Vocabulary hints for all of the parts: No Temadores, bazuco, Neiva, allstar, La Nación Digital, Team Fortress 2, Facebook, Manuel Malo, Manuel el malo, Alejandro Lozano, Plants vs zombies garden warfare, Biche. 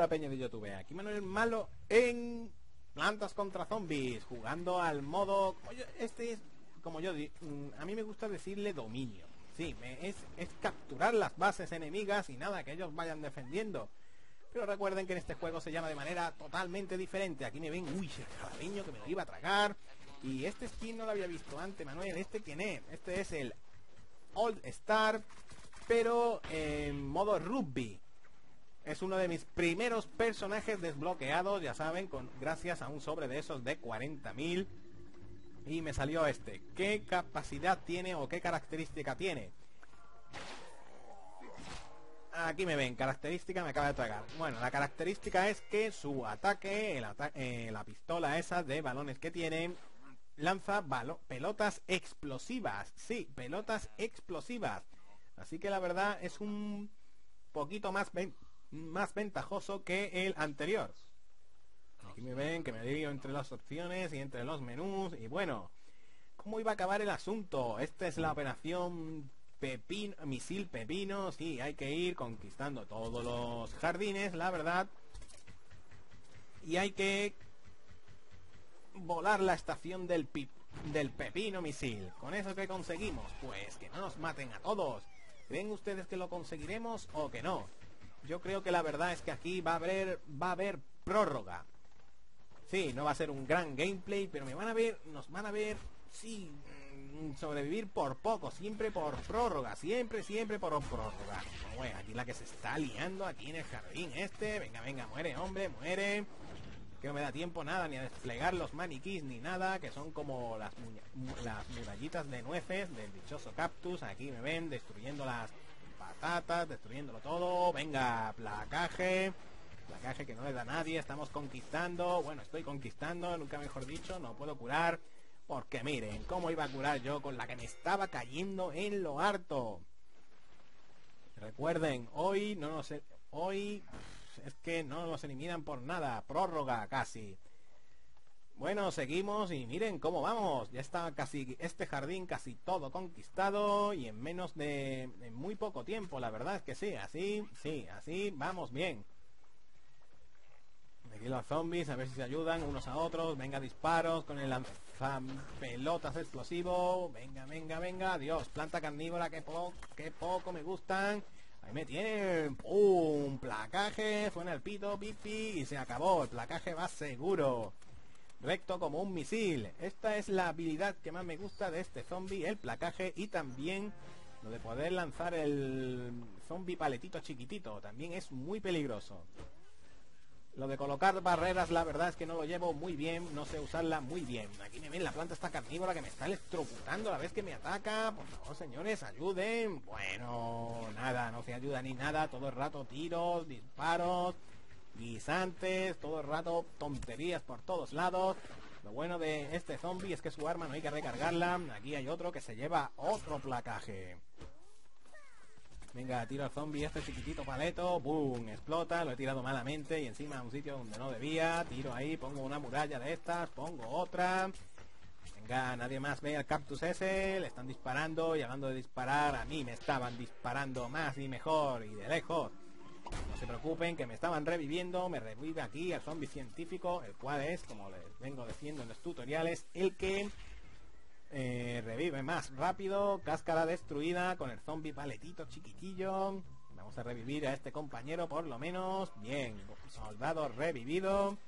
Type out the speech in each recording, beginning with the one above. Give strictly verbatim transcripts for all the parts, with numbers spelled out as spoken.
la peña de YouTube. Aquí Manuel Malo en Plantas contra Zombies, jugando al modo... Este es, como yo digo, a mí me gusta decirle dominio. Sí, me, es, es capturar las bases enemigas y nada, que ellos vayan defendiendo. Pero recuerden que en este juego se llama de manera totalmente diferente. Aquí me ven, uy, el carabiño que me lo iba a tragar. Y este skin no lo había visto antes, Manuel. ¿Este quién es? Este es el allstar, pero en modo rugby. Es uno de mis primeros personajes desbloqueados, ya saben, con gracias a un sobre de esos de cuarenta mil. Y me salió este. ¿Qué capacidad tiene o qué característica tiene? Aquí me ven, característica me acaba de tragar. Bueno, la característica es que su ataque, el ata eh, la pistola esa de balones que tiene, lanza pelotas explosivas. Sí, pelotas explosivas. Así que la verdad es un poquito más, ven más ventajoso que el anterior. Aquí me ven que me lío entre las opciones y entre los menús. Y bueno, ¿cómo iba a acabar el asunto? Esta es la operación... Pepino, misil pepino, sí, hay que ir conquistando todos los jardines, la verdad. Y hay que volar la estación del, pi, del pepino misil. ¿Con eso qué conseguimos? Pues que no nos maten a todos. ¿Creen ustedes que lo conseguiremos o que no? Yo creo que la verdad es que aquí va a haber, va a haber prórroga. Sí, no va a ser un gran gameplay, pero me van a ver, nos van a ver, sí, sobrevivir por poco, siempre por prórroga, siempre, siempre por prórroga. Bueno, aquí la que se está liando aquí en el jardín este, venga, venga, muere, hombre, muere. Que no me da tiempo nada, ni a desplegar los maniquís, ni nada, que son como las, las murallitas de nueces del dichoso cactus. Aquí me ven destruyendo las patatas, destruyéndolo todo, venga, placaje... Placaje que no le da a nadie, estamos conquistando. Bueno, estoy conquistando, nunca mejor dicho. No puedo curar, porque miren cómo iba a curar yo con la que me estaba cayendo en lo harto. Recuerden, hoy no nos... Hoy es que no nos eliminan por nada. Prórroga casi. Bueno, seguimos y miren cómo vamos. Ya está casi este jardín casi todo conquistado. Y en menos de... En muy poco tiempo, la verdad es que sí. Así, sí, así vamos bien. Aquí los zombies, a ver si se ayudan unos a otros. Venga, disparos con el lanzapelotas explosivo. Venga, venga, venga. Dios, planta carnívora, que, po que poco me gustan. Ahí me tienen. ¡Pum! Placaje, suena el pito, pipi, y se acabó. El placaje va seguro. Recto como un misil. Esta es la habilidad que más me gusta de este zombie, el placaje, y también lo de poder lanzar el zombie paletito chiquitito. También es muy peligroso. Lo de colocar barreras, la verdad es que no lo llevo muy bien, no sé usarla muy bien. Aquí me ven, la planta está carnívora que me está electrocutando a la vez que me ataca. Por favor, señores, ayuden. Bueno, nada, no se ayuda ni nada. Todo el rato tiros, disparos, guisantes, todo el rato tonterías por todos lados. Lo bueno de este zombie es que su arma no hay que recargarla. Aquí hay otro que se lleva otro placaje. Venga, tiro al zombie este chiquitito paleto. ¡Bum! Explota, lo he tirado malamente. Y encima a un sitio donde no debía. Tiro ahí, pongo una muralla de estas. Pongo otra. Venga, nadie más ve al cactus ese. Le están disparando y hablando de disparar, a mí me estaban disparando más y mejor. Y de lejos. No se preocupen que me estaban reviviendo. Me revive aquí el zombie científico, el cual es, como les vengo diciendo en los tutoriales, el que... Eh, revive más rápido. Cáscara destruida con el zombie paletito chiquitillo. Vamos a revivir a este compañero por lo menos. Bien, soldado revivido.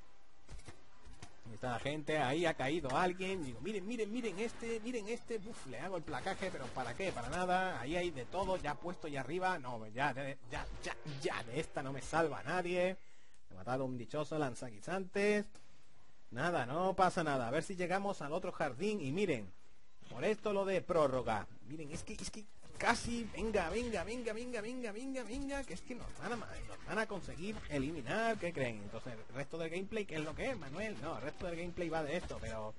Ahí está la gente, ahí ha caído alguien. Digo, miren, miren, miren este, miren este. Uf, le hago el placaje, pero ¿para qué? Para nada, ahí hay de todo, ya puesto y arriba. No, ya, ya, ya, ya, de esta no me salva nadie. He matado a un dichoso lanzaguisantes. Nada, no pasa nada. A ver si llegamos al otro jardín y miren. Por esto lo de prórroga. Miren, es que, es que casi... Venga, venga, venga, venga, venga, venga, venga. Que es que nos van a, nos van a conseguir eliminar. ¿Qué creen? Entonces, el resto del gameplay, ¿qué es lo que es, Manuel? No, el resto del gameplay va de esto, pero...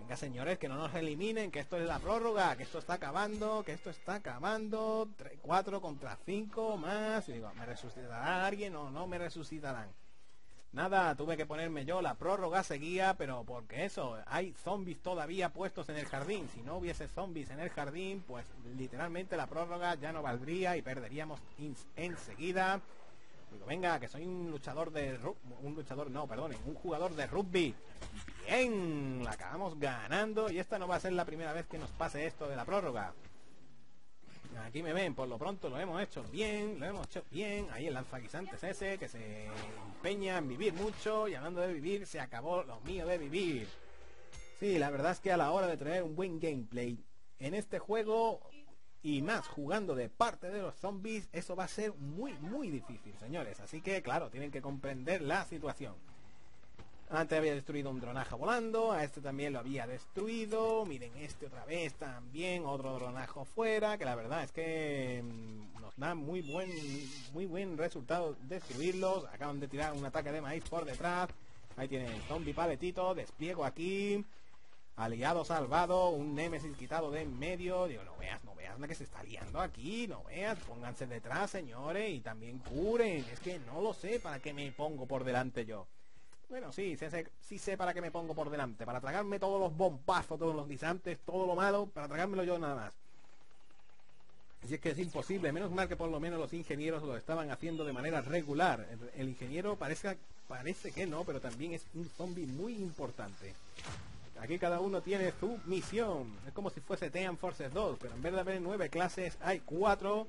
Venga, señores, que no nos eliminen. Que esto es la prórroga. Que esto está acabando. Que esto está acabando. cuatro contra cinco más. Y digo, ¿me resucitará alguien o no me resucitarán? Nada, tuve que ponerme yo, la prórroga seguía, pero porque eso, hay zombies todavía puestos en el jardín. Si no hubiese zombies en el jardín, pues literalmente la prórroga ya no valdría y perderíamos enseguida. Digo, venga, que soy un luchador de... Un luchador, no, perdonen, un jugador de rugby. Bien, la acabamos ganando. Y esta no va a ser la primera vez que nos pase esto de la prórroga. Aquí me ven, por lo pronto lo hemos hecho bien, lo hemos hecho bien. Ahí el lanzaguisantes ese que se empeña en vivir mucho. Y hablando de vivir, se acabó lo mío de vivir. Sí, la verdad es que a la hora de traer un buen gameplay en este juego, y más jugando de parte de los zombies, eso va a ser muy, muy difícil, señores. Así que, claro, tienen que comprender la situación. Antes había destruido un dronaja volando, a este también lo había destruido, miren este otra vez también, otro dronajo fuera, que la verdad es que nos da muy buen, muy buen resultado destruirlos. Acaban de tirar un ataque de maíz por detrás, ahí tienen el zombie paletito, despliego aquí, aliado salvado, un némesis quitado de en medio. Digo, no veas, no veas la que se está liando aquí, no veas, pónganse detrás, señores, y también curen, es que no lo sé para qué me pongo por delante yo. Bueno, sí, sí, sí sé para qué me pongo por delante. Para tragarme todos los bombazos, todos los guisantes, todo lo malo, para tragármelo yo nada más. Y es que es imposible. Menos mal que por lo menos los ingenieros lo estaban haciendo de manera regular. El, el ingeniero parece, parece que no, pero también es un zombie muy importante. Aquí cada uno tiene su misión. Es como si fuese Team Fortress dos, pero en vez de haber nueve clases, hay cuatro.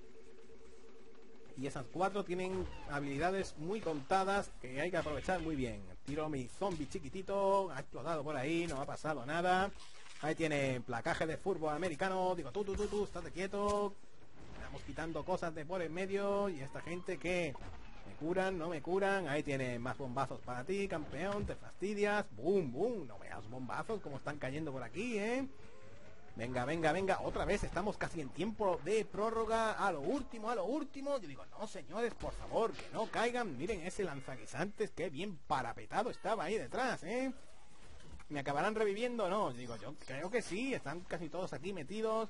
Y esas cuatro tienen habilidades muy contadas que hay que aprovechar muy bien. Tiro mi zombie chiquitito, ha explotado por ahí, no ha pasado nada. Ahí tiene placaje de fútbol americano. Digo, tú, tú, tú, tú, estate quieto. Estamos quitando cosas de por en medio. Y esta gente que me curan, no me curan. Ahí tiene más bombazos para ti, campeón, te fastidias. Boom, boom, no veas bombazos como están cayendo por aquí, eh. Venga, venga, venga, otra vez estamos casi en tiempo de prórroga, a lo último, a lo último. Yo digo, no señores, por favor, que no caigan. Miren ese lanzaguisantes, que bien parapetado estaba ahí detrás, ¿eh? ¿Me acabarán reviviendo o no? Yo digo, yo creo que sí, están casi todos aquí metidos.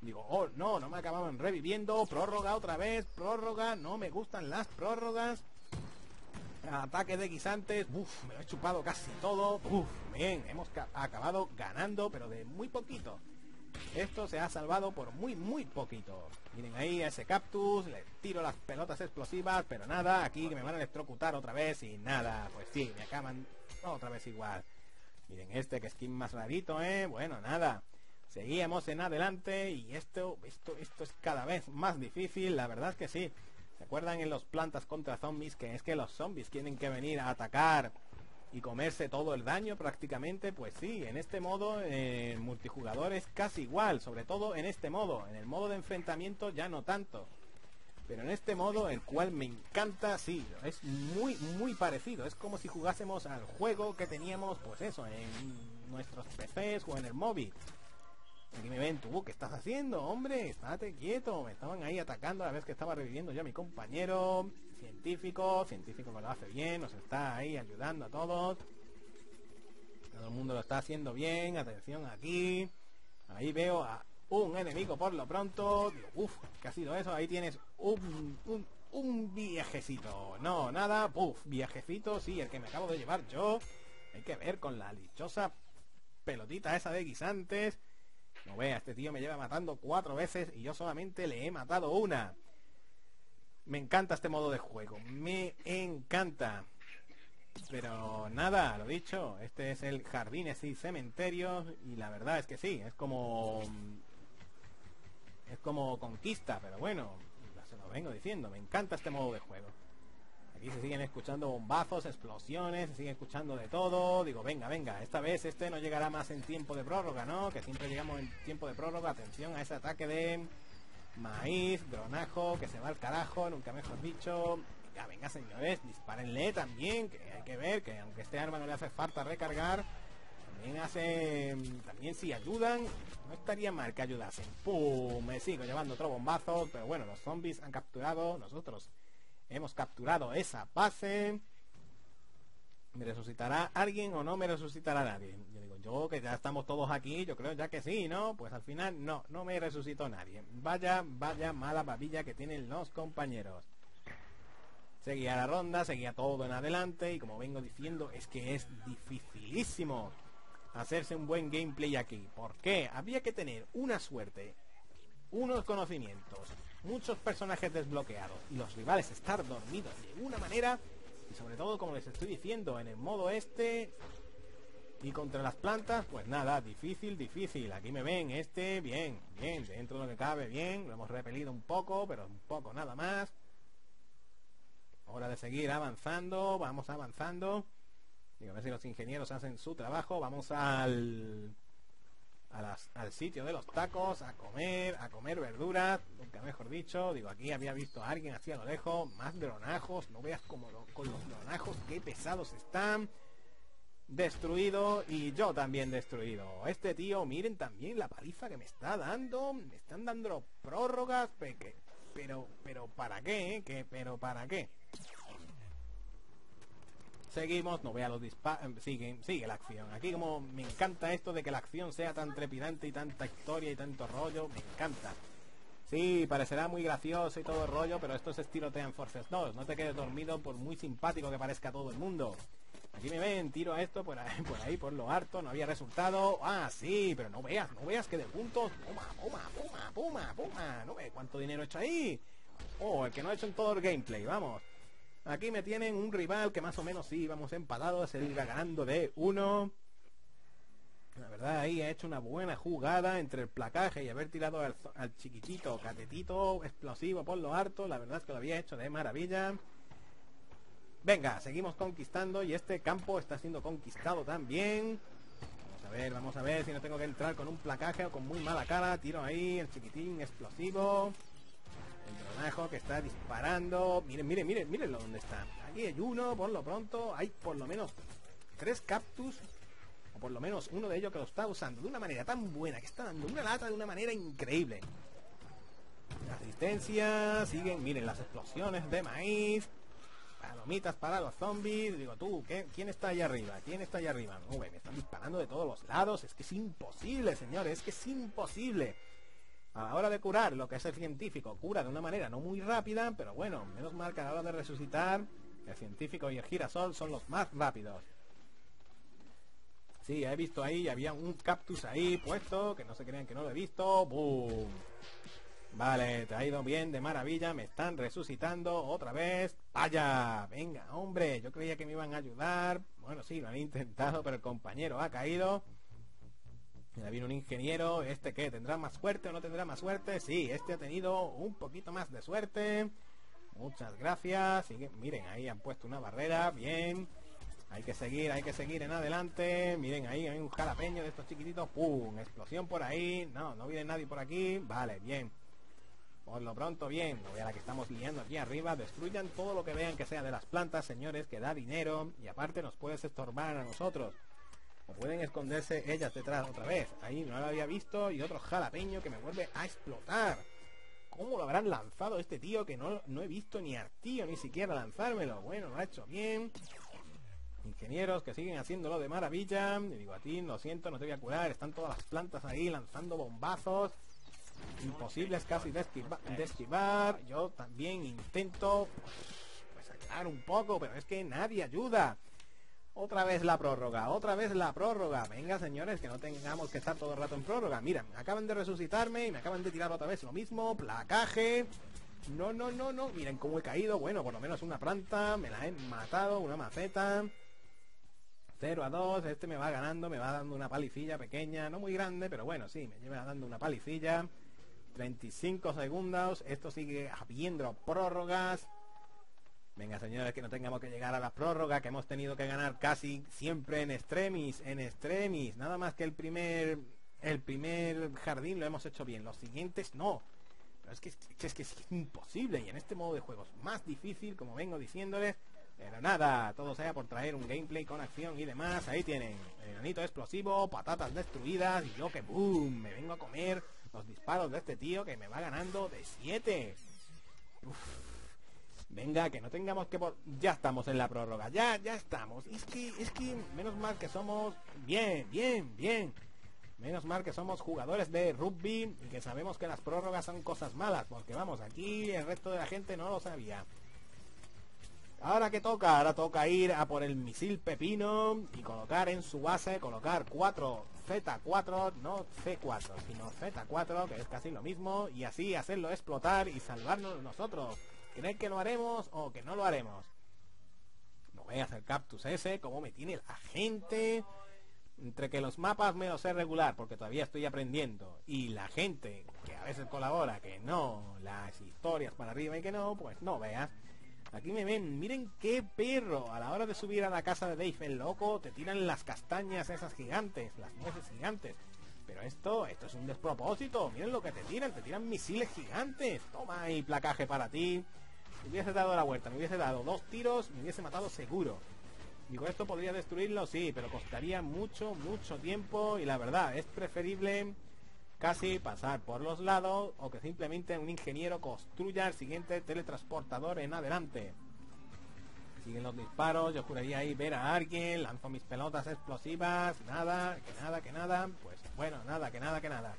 Digo, oh, no, no me acababan reviviendo. Prórroga otra vez, prórroga, no me gustan las prórrogas. Ataque de guisantes, uff, me lo he chupado casi todo. Uff, bien, hemos acabado ganando, pero de muy poquito. Esto se ha salvado por muy, muy poquito. Miren ahí a ese cactus, le tiro las pelotas explosivas, pero nada, aquí que me van a electrocutar otra vez y nada. Pues sí, me acaban otra vez igual. Miren este, que skin más rarito, eh. Bueno, nada. Seguimos en adelante y esto, esto, esto es cada vez más difícil, la verdad es que sí. ¿Se acuerdan en los plantas contra zombies? Que es que los zombies tienen que venir a atacar y comerse todo el daño prácticamente. Pues sí, en este modo eh, multijugador es casi igual, sobre todo en este modo. En el modo de enfrentamiento ya no tanto, pero en este modo, el cual me encanta, sí, es muy muy parecido. Es como si jugásemos al juego que teníamos, pues eso, en nuestros P Cs o en el móvil. Aquí me ven, tú, ¿qué estás haciendo? Hombre, estate quieto. Me estaban ahí atacando a la vez que estaba reviviendo ya mi compañero. Científico, científico que lo hace bien, nos está ahí ayudando a todos. Todo el mundo lo está haciendo bien, atención aquí. Ahí veo a un enemigo por lo pronto. Uf, ¿qué ha sido eso? Ahí tienes un, un, un viajecito. No, nada, puf, viajecito, sí, el que me acabo de llevar yo. Hay que ver con la dichosa pelotita esa de guisantes. No vea, este tío me lleva matando cuatro veces y yo solamente le he matado una. Me encanta este modo de juego, me encanta. Pero nada, lo dicho, este es el jardines y cementerios. Y la verdad es que sí, es como... Es como conquista, pero bueno, se lo vengo diciendo, me encanta este modo de juego. Aquí se siguen escuchando bombazos, explosiones, se sigue escuchando de todo. Digo, venga, venga, esta vez este no llegará más en tiempo de prórroga, ¿no? Que siempre llegamos en tiempo de prórroga. Atención a ese ataque de maíz, dronajo, que se va al carajo, nunca mejor dicho. Ya, venga, señores, dispárenle también, que hay que ver que aunque este arma no le hace falta recargar, también hace... También si ayudan, no estaría mal que ayudasen. ¡Pum! Me sigo llevando otro bombazo, pero bueno, los zombies han capturado, nosotros hemos capturado esa base. ¿Me resucitará alguien o no me resucitará nadie? Yo digo, yo que ya estamos todos aquí, yo creo ya que sí, ¿no? Pues al final no, no me resucitó nadie. Vaya, vaya mala babilla que tienen los compañeros. Seguía la ronda, seguía todo en adelante. Y como vengo diciendo, es que es dificilísimo hacerse un buen gameplay aquí. ¿Por qué? Había que tener una suerte unos conocimientos, muchos personajes desbloqueados y los rivales estar dormidos de una manera, y sobre todo, como les estoy diciendo, en el modo este y contra las plantas, pues nada, difícil, difícil. Aquí me ven, este, bien, bien, dentro de lo que cabe, bien, lo hemos repelido un poco, pero un poco nada más. Hora de seguir avanzando, vamos avanzando. Y a ver si los ingenieros hacen su trabajo. Vamos al a las, al sitio de los tacos a comer, a comer verduras, nunca mejor dicho. Digo, aquí había visto a alguien así a lo lejos, más dronajos, no veas como lo, con los dronajos, qué pesados están. Destruido, y yo también destruido. Este tío, miren también la paliza que me está dando, me están dando prórrogas, peque. Pero, pero ¿para qué? Eh? ¿Qué? ¿Pero para qué? Seguimos, no vea los disparos. Sigue, sigue la acción. Aquí como me encanta esto de que la acción sea tan trepidante y tanta historia y tanto rollo. Me encanta. Sí, parecerá muy gracioso y todo el rollo, pero esto es estilo Team Fortress dos. No te quedes dormido por muy simpático que parezca todo el mundo. Aquí me ven, tiro a esto por ahí, por ahí, por lo harto. No había resultado. Ah, sí, pero no veas, no veas que de puntos. Puma, puma, puma, puma, puma. No ve cuánto dinero he hecho ahí. Oh, el que no he hecho en todo el gameplay, vamos. Aquí me tienen un rival que más o menos sí, vamos empatados, se iba ganando de uno. La verdad, ahí ha hecho una buena jugada entre el placaje y haber tirado al, al chiquitito, catetito, explosivo por lo harto. La verdad es que lo había hecho de maravilla. Venga, seguimos conquistando y este campo está siendo conquistado también. Vamos a ver, vamos a ver si no tengo que entrar con un placaje o con muy mala cara. Tiro ahí el chiquitín explosivo. El dronajo que está disparando. Miren, miren, miren, miren dónde está. Aquí hay uno, por lo pronto. Hay por lo menos tres cactus. O por lo menos uno de ellos que lo está usando de una manera tan buena, que está dando una lata de una manera increíble. Asistencia, siguen, miren, las explosiones de maíz. Palomitas para los zombies. Digo, tú, ¿qué? ¿Quién está allá arriba? ¿Quién está allá arriba? No, me están disparando de todos los lados. Es que es imposible, señores, es que es imposible. A la hora de curar, lo que es el científico cura de una manera no muy rápida, pero bueno, menos mal que a la hora de resucitar el científico y el girasol son los más rápidos. Sí, he visto ahí, había un cactus ahí puesto, que no se crean que no lo he visto. ¡Bum! Vale, te ha ido bien, de maravilla. Me están resucitando otra vez. ¡Vaya! Venga, hombre, yo creía que me iban a ayudar. Bueno, sí, lo han intentado, pero el compañero ha caído. Mira, viene un ingeniero. ¿Este qué? ¿Tendrá más suerte o no tendrá más suerte? Sí, este ha tenido un poquito más de suerte. Muchas gracias. Sigue, miren, ahí han puesto una barrera. Bien. Hay que seguir, hay que seguir en adelante. Miren, ahí hay un jalapeño de estos chiquititos. ¡Pum! Explosión por ahí. No, no viene nadie por aquí. Vale, bien. Por lo pronto, bien. No vea la que estamos liando aquí arriba. Destruyan todo lo que vean que sea de las plantas, señores, que da dinero. Y aparte nos puedes estorbar a nosotros. O pueden esconderse ellas detrás otra vez. Ahí no lo había visto. Y otro jalapeño que me vuelve a explotar. ¿Cómo lo habrán lanzado este tío? Que no, no he visto ni artío ni siquiera lanzármelo. Bueno, lo ha hecho bien. Ingenieros que siguen haciéndolo de maravilla. Y digo, a ti lo siento, no te voy a curar. Están todas las plantas ahí lanzando bombazos imposibles casi de esquivar, de esquivar. Yo también intento pues aclarar un poco, pero es que nadie ayuda. Otra vez la prórroga, otra vez la prórroga. Venga, señores, que no tengamos que estar todo el rato en prórroga. Mira, acaban de resucitarme y me acaban de tirar otra vez lo mismo, placaje. No, no, no, no, miren cómo he caído. Bueno, por lo menos una planta, me la he matado, una maceta. Cero a dos, este me va ganando, me va dando una palicilla pequeña, no muy grande, pero bueno, sí, me lleva dando una palicilla. Treinta y cinco segundos, esto sigue habiendo prórrogas. Venga, señores, que no tengamos que llegar a la prórroga, que hemos tenido que ganar casi siempre en extremis, en extremis. Nada más que el primer el primer jardín lo hemos hecho bien, los siguientes no. Pero es que, es que es imposible, y en este modo de juego es más difícil, como vengo diciéndoles. Pero nada, todo sea por traer un gameplay con acción y demás. Ahí tienen, enanito explosivo, patatas destruidas, y yo que boom, me vengo a comer los disparos de este tío que me va ganando de siete. Venga, que no tengamos que por... Ya estamos en la prórroga, ya, ya estamos. Es que, es que, menos mal que somos... Bien, bien, bien. Menos mal que somos jugadores de rugby y que sabemos que las prórrogas son cosas malas, porque vamos, aquí el resto de la gente no lo sabía. Ahora que toca, ahora toca ir a por el misil Pepino y colocar en su base, colocar cuatro Z cuatro, no C cuatro, sino Z cuatro, que es casi lo mismo, y así hacerlo explotar y salvarnos nosotros. ¿Creen que lo haremos o que no lo haremos? No voy a hacer Cactus ese, como me tiene la gente. Entre que los mapas me los sé regular, porque todavía estoy aprendiendo, y la gente que a veces colabora, que no, las historias para arriba y que no, pues no veas. Aquí me ven, miren qué perro. A la hora de subir a la casa de Dave el loco, te tiran las castañas esas gigantes, las nueces gigantes. Pero esto, esto es un despropósito. Miren lo que te tiran, te tiran misiles gigantes. Toma ahí, placaje para ti. Me hubiese dado la vuelta, me hubiese dado dos tiros, me hubiese matado seguro. Digo, esto podría destruirlo, sí, pero costaría mucho, mucho tiempo. Y la verdad, es preferible casi pasar por los lados, o que simplemente un ingeniero construya el siguiente teletransportador en adelante. Siguen los disparos, yo juraría ahí ver a alguien. Lanzo mis pelotas explosivas, nada, que nada, que nada. Pues bueno, nada, que nada, que nada.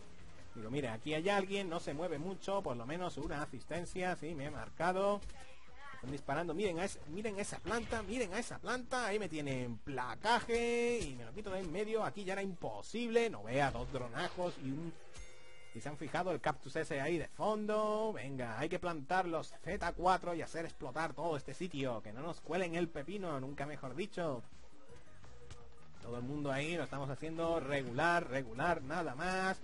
Digo, mira, aquí hay alguien, no se mueve mucho, por lo menos una asistencia, sí, me he marcado. Están disparando, miren a, ese, miren a esa planta, miren a esa planta, ahí me tienen placaje y me lo quito de en medio. Aquí ya era imposible, no vea, dos dronajos y un... Si se han fijado el cactus ese ahí de fondo, venga, hay que plantar los Z cuatro y hacer explotar todo este sitio, que no nos cuelen el pepino, nunca mejor dicho. Todo el mundo ahí lo estamos haciendo regular, regular, nada más.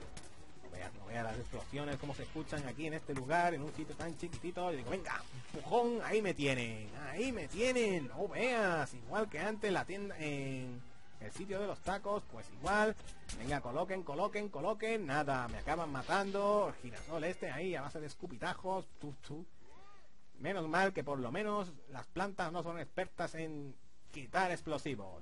No veas, no veas las explosiones como se escuchan aquí en este lugar, en un sitio tan chiquitito. Yo digo, venga, empujón, ahí me tienen, ahí me tienen, no veas, igual que antes la tienda en... el sitio de los tacos, pues igual. Venga, coloquen, coloquen, coloquen. Nada, me acaban matando. El girasol este ahí a base de escupitajos. Tú, tú. Menos mal que por lo menos las plantas no son expertas en quitar explosivos.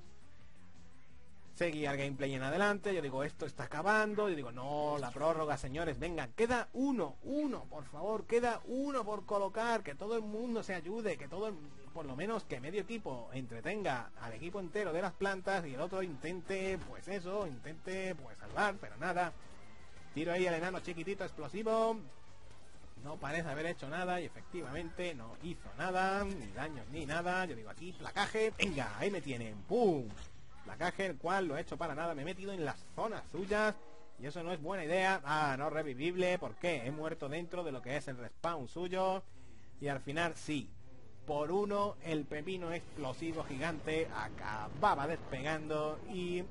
Seguía el gameplay en adelante. Yo digo, esto está acabando. Yo digo, no, la prórroga, señores. Venga, queda uno, uno, por favor. Queda uno por colocar. Que todo el mundo se ayude. Que todo el... por lo menos que medio equipo entretenga al equipo entero de las plantas y el otro intente, pues eso, intente pues salvar, pero nada. Tiro ahí al enano chiquitito explosivo. No parece haber hecho nada y efectivamente no hizo nada, ni daños ni nada. Yo digo, aquí placaje, venga, ahí me tienen, pum. Placaje, el cual lo he hecho para nada, me he metido en las zonas suyas y eso no es buena idea. Ah, no revivible, porque he muerto dentro de lo que es el respawn suyo y al final sí. Por uno, el pepino explosivo gigante acababa despegando y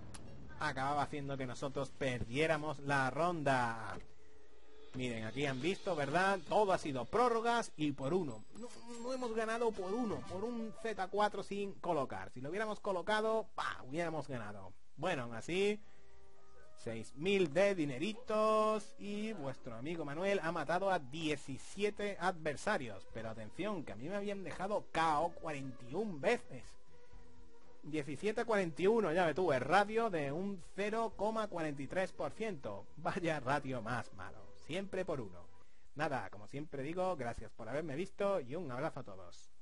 acababa haciendo que nosotros perdiéramos la ronda. Miren, aquí han visto, ¿verdad? Todo ha sido prórrogas y por uno. No, no hemos ganado por uno, por un Z cuatro sin colocar. Si lo hubiéramos colocado, ¡pah!, hubiéramos ganado. Bueno, aún así... seis mil de dineritos y vuestro amigo Manuel ha matado a diecisiete adversarios. Pero atención, que a mí me habían dejado K O cuarenta y una veces. diecisiete a cuarenta y uno, ya ve tú, el ratio de un cero coma cuarenta y tres por ciento. Vaya ratio más malo, siempre por uno. Nada, como siempre digo, gracias por haberme visto y un abrazo a todos.